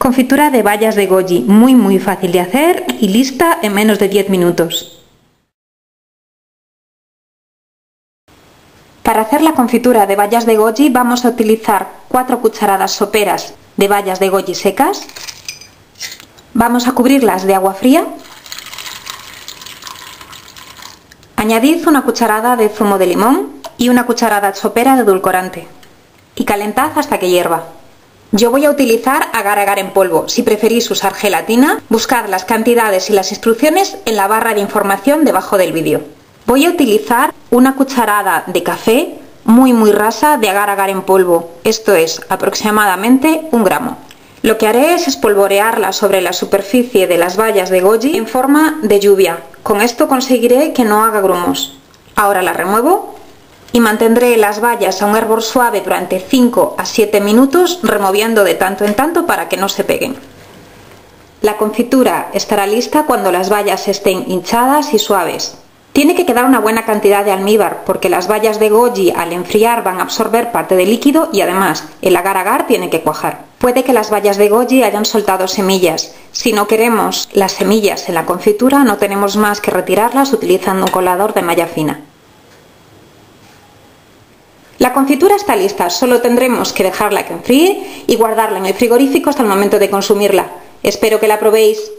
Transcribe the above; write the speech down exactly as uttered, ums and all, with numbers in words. Confitura de bayas de goji, muy muy fácil de hacer y lista en menos de diez minutos. Para hacer la confitura de bayas de goji vamos a utilizar cuatro cucharadas soperas de bayas de goji secas. Vamos a cubrirlas de agua fría. Añadid una cucharada de zumo de limón y una cucharada sopera de edulcorante y calentad hasta que hierva. Yo voy a utilizar agar agar en polvo. Si preferís usar gelatina, buscad las cantidades y las instrucciones en la barra de información debajo del vídeo. Voy a utilizar una cucharada de café muy muy rasa de agar agar en polvo, esto es aproximadamente un gramo. Lo que haré es espolvorearla sobre la superficie de las bayas de goji en forma de lluvia. Con esto conseguiré que no haga grumos. Ahora la remuevo y mantendré las bayas a un hervor suave durante cinco a siete minutos, removiendo de tanto en tanto para que no se peguen. La confitura estará lista cuando las bayas estén hinchadas y suaves. Tiene que quedar una buena cantidad de almíbar porque las bayas de goji al enfriar van a absorber parte del líquido y además el agar agar tiene que cuajar. Puede que las bayas de goji hayan soltado semillas. Si no queremos las semillas en la confitura no tenemos más que retirarlas utilizando un colador de malla fina. La confitura está lista, solo tendremos que dejarla que enfríe y guardarla en el frigorífico hasta el momento de consumirla. Espero que la probéis.